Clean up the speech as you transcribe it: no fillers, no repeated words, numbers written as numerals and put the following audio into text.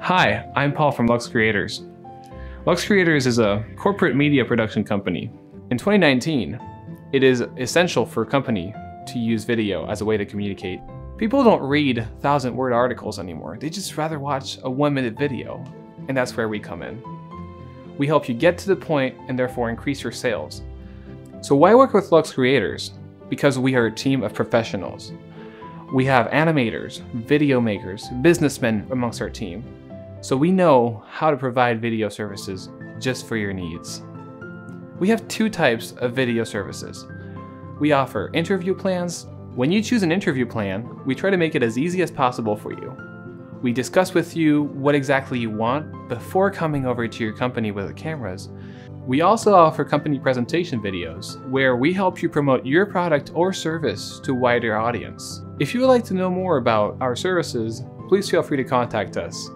Hi, I'm Paul from LuxCreators. LuxCreators is a corporate media production company. In 2019, it is essential for a company to use video as a way to communicate. People don't read 1,000-word articles anymore. They just rather watch a 1-minute video, and that's where we come in. We help you get to the point and therefore increase your sales. So why work with LuxCreators? Because we are a team of professionals. We have animators, video makers, businessmen amongst our team. So we know how to provide video services just for your needs. We have two types of video services. We offer interview plans. When you choose an interview plan, we try to make it as easy as possible for you. We discuss with you what exactly you want before coming over to your company with the cameras. We also offer company presentation videos where we help you promote your product or service to a wider audience. If you would like to know more about our services, please feel free to contact us.